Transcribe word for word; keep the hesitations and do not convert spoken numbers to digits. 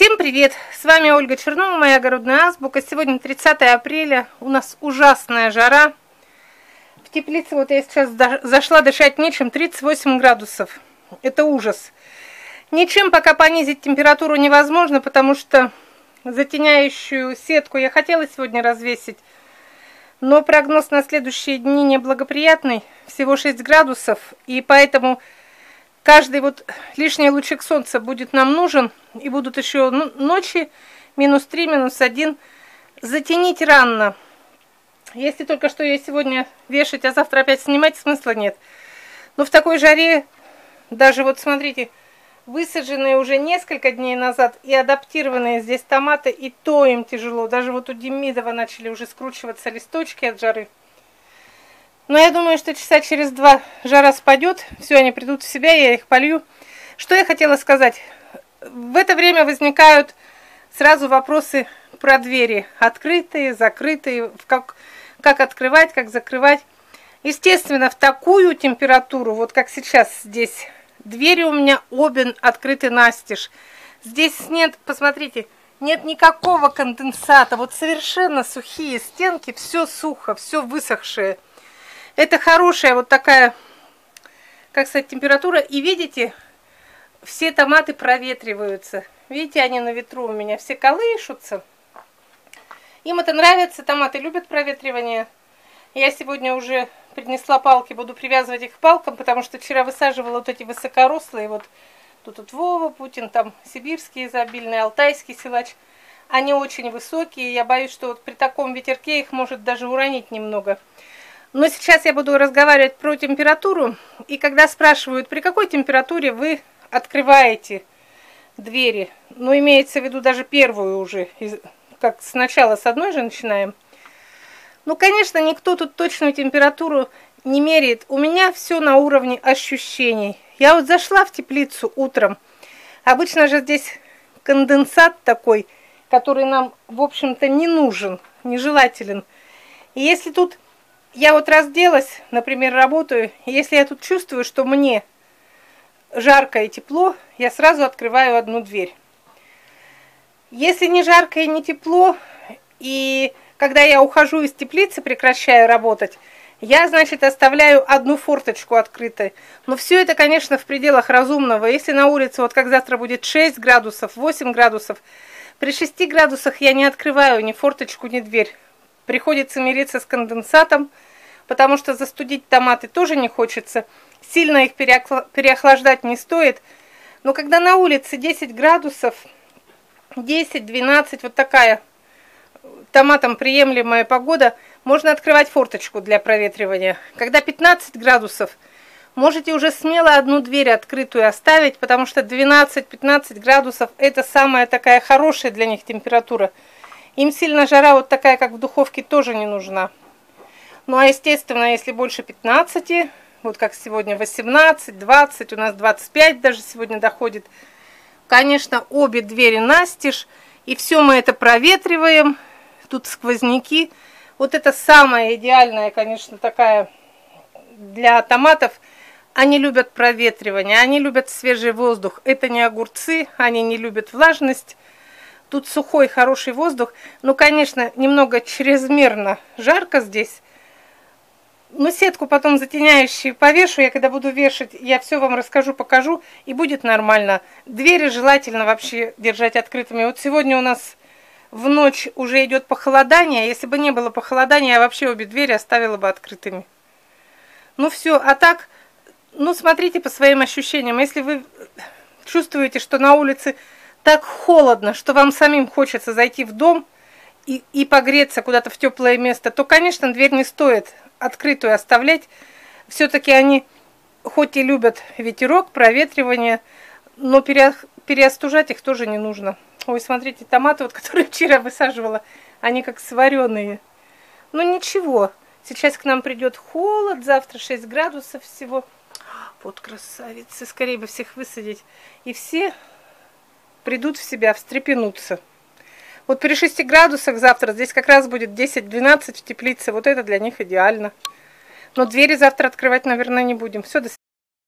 Всем привет! С вами Ольга Чернова, моя Огородная азбука. Сегодня тридцатое апреля, у нас ужасная жара. В теплице, вот я сейчас зашла, дышать нечем, тридцать восемь градусов. Это ужас. Ничем пока понизить температуру невозможно, потому что затеняющую сетку я хотела сегодня развесить, но прогноз на следующие дни неблагоприятный, всего шесть градусов, и поэтому каждый вот лишний лучик солнца будет нам нужен, и будут еще ночи минус три, минус один. Затенить рано. Если только что ее сегодня вешать, а завтра опять снимать, смысла нет. Но в такой жаре, даже вот смотрите, высаженные уже несколько дней назад и адаптированные здесь томаты, и то им тяжело. Даже вот у Демидова начали уже скручиваться листочки от жары. Но я думаю, что часа через два жара спадет, все, они придут в себя, я их полью. Что я хотела сказать? В это время возникают сразу вопросы про двери. Открытые, закрытые, как, как открывать, как закрывать. Естественно, в такую температуру, вот как сейчас здесь, двери у меня обе открыты настежь. Здесь нет, посмотрите, нет никакого конденсата. Вот совершенно сухие стенки, все сухо, все высохшее. Это хорошая вот такая, как сказать, температура. И видите, все томаты проветриваются. Видите, они на ветру у меня все колышутся. Им это нравится, томаты любят проветривание. Я сегодня уже принесла палки, буду привязывать их к палкам, потому что вчера высаживала вот эти высокорослые. Вот тут вот Вова, Путин, там сибирский изобильный, алтайский силач. Они очень высокие, я боюсь, что вот при таком ветерке их может даже уронить немного. Но сейчас я буду разговаривать про температуру, и когда спрашивают, при какой температуре вы открываете двери, ну, имеется в виду даже первую уже, как сначала с одной же начинаем. Ну, конечно, никто тут точную температуру не меряет. У меня все на уровне ощущений. Я вот зашла в теплицу утром. Обычно же здесь конденсат такой, который нам, в общем-то, не нужен, нежелателен. И если тут... Я вот разделась, например, работаю, и если я тут чувствую, что мне жарко и тепло, я сразу открываю одну дверь. Если не жарко и не тепло, и когда я ухожу из теплицы, прекращаю работать, я, значит, оставляю одну форточку открытой. Но все это, конечно, в пределах разумного. Если на улице, вот как завтра будет шесть градусов, восемь градусов, при шести градусах я не открываю ни форточку, ни дверь. Приходится мириться с конденсатом, потому что застудить томаты тоже не хочется. Сильно их переохлаждать не стоит. Но когда на улице десять градусов, десять-двенадцать, вот такая томатам приемлемая погода, можно открывать форточку для проветривания. Когда пятнадцать градусов, можете уже смело одну дверь открытую оставить, потому что двенадцать-пятнадцать градусов – это самая такая хорошая для них температура. Им сильно жара, вот такая, как в духовке, тоже не нужна. Ну, а, естественно, если больше пятнадцати, вот как сегодня восемнадцать, двадцать, у нас двадцать пять даже сегодня доходит, конечно, обе двери настежь, и все мы это проветриваем, тут сквозняки. Вот это самая идеальная, конечно, такая для томатов. Они любят проветривание, они любят свежий воздух. Это не огурцы, они не любят влажность. Тут сухой, хороший воздух. Ну, конечно, немного чрезмерно жарко здесь. Но сетку потом затеняющую повешу. Я когда буду вешать, я все вам расскажу, покажу. И будет нормально. Двери желательно вообще держать открытыми. Вот сегодня у нас в ночь уже идет похолодание. Если бы не было похолодания, я вообще обе двери оставила бы открытыми. Ну, все. А так, ну, смотрите по своим ощущениям. Если вы чувствуете, что на улице... так холодно, что вам самим хочется зайти в дом и, и погреться куда-то в теплое место, то, конечно, дверь не стоит открытую оставлять. Все-таки они хоть и любят ветерок, проветривание, но пере, переостужать их тоже не нужно. Ой, смотрите, томаты, вот, которые вчера высаживала, они как сваренные. Но ничего, сейчас к нам придет холод, завтра шесть градусов всего. Вот красавицы, скорее бы всех высадить. И все... придут в себя, встрепенутся. Вот при шести градусах завтра, здесь как раз будет десять-двенадцать в теплице, вот это для них идеально. Но двери завтра открывать, наверное, не будем. Все, до свидания.